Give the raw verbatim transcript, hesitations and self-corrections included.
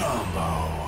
Combo.